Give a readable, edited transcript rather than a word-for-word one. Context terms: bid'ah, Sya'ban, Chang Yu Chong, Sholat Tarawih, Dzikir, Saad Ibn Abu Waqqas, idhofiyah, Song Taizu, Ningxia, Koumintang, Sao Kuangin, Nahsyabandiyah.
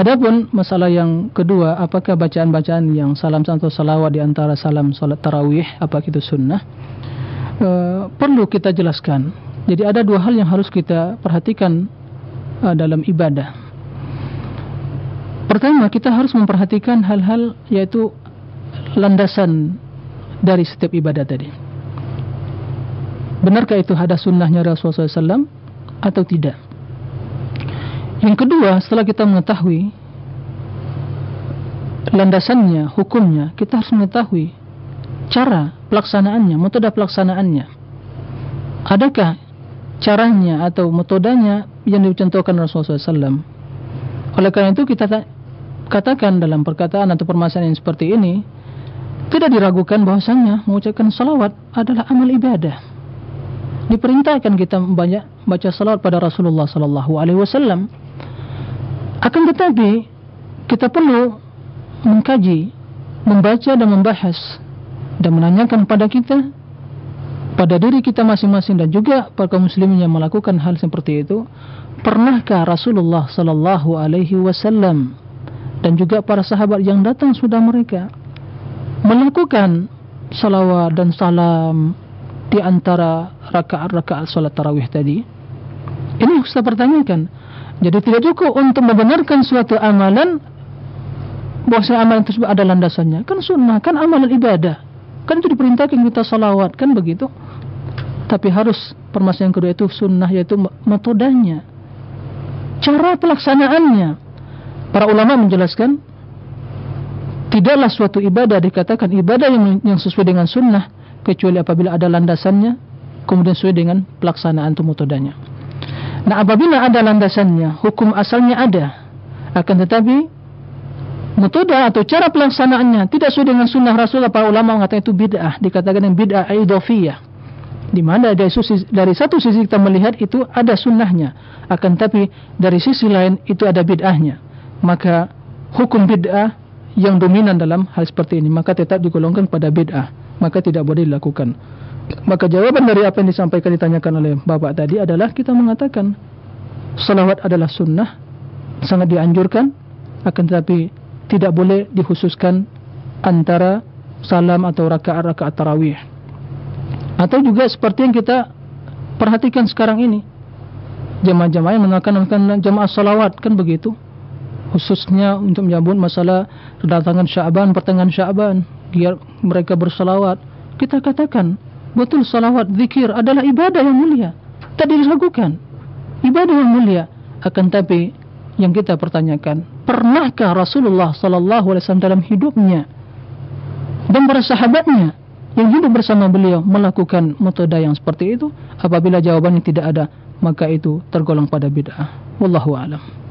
Adapun masalah yang kedua, apakah bacaan-bacaan yang salam atau salawat di antara salam salat tarawih, apakah itu sunnah? Perlu kita jelaskan. Jadi ada dua hal yang harus kita perhatikan dalam ibadah. Pertama, kita harus memperhatikan hal-hal yaitu landasan dari setiap ibadah tadi. Benarkah itu ada sunnahnya Rasulullah SAW atau tidak? Yang kedua, setelah kita mengetahui landasannya, hukumnya, kita harus mengetahui cara pelaksanaannya, metode pelaksanaannya. Adakah caranya atau metodenya yang dicontohkan Rasulullah SAW? Oleh karena itu kita katakan dalam perkataan atau permasalahan yang seperti ini, tidak diragukan bahwasannya mengucapkan salawat adalah amal ibadah. Diperintahkan kita banyak baca salawat pada Rasulullah SAW. Akan tetapi kita perlu mengkaji, membaca dan membahas dan menanyakan pada kita, pada diri kita masing-masing dan juga para kaum muslimin yang melakukan hal seperti itu, pernahkah Rasulullah SAW dan juga para sahabat yang datang sudah mereka melakukan salawat dan salam di antara rakaat-rakaat salat tarawih tadi? Ini harus kita pertanyakan. Jadi tidak cukup untuk membenarkan suatu amalan bahwa amalan tersebut ada landasannya. Kan sunnah, kan amalan ibadah, kan itu diperintahkan kita salawat, kan begitu. Tapi harus permasalahan kedua itu sunnah, yaitu metodenya, cara pelaksanaannya. Para ulama menjelaskan tidaklah suatu ibadah dikatakan ibadah yang sesuai dengan sunnah kecuali apabila ada landasannya, kemudian sesuai dengan pelaksanaan atau metodenya. Nah, apabila ada landasannya, hukum asalnya ada, akan tetapi metode atau cara pelaksanaannya tidak sesuai dengan sunnah Rasulullah, para ulama mengatakan itu bid'ah, dikatakan yang bid'ah idhofiyah, di mana dari satu sisi kita melihat itu ada sunnahnya, akan tapi dari sisi lain itu ada bid'ahnya. Maka hukum bid'ah yang dominan dalam hal seperti ini maka tetap digolongkan pada bid'ah, maka tidak boleh dilakukan. Maka jawaban dari apa yang disampaikan ditanyakan oleh bapak tadi adalah kita mengatakan salawat adalah sunnah, sangat dianjurkan, akan tetapi tidak boleh dikhususkan antara salam atau rakaat-rakaat tarawih. Atau juga seperti yang kita perhatikan sekarang ini, jamaah-jamaah yang mengadakan jamaah salawat, kan begitu, khususnya untuk menyambut masalah kedatangan Sya'ban, pertengahan Sya'ban, biar mereka bersalawat. Kita katakan betul, salawat, zikir adalah ibadah yang mulia, tak diragukan, ibadah yang mulia. Akan tapi yang kita pertanyakan, pernahkah Rasulullah SAW dalam hidupnya dan para sahabatnya yang hidup bersama beliau melakukan metode yang seperti itu? Apabila jawabannya tidak ada, maka itu tergolong pada bid'ah. Wallahu a'lam.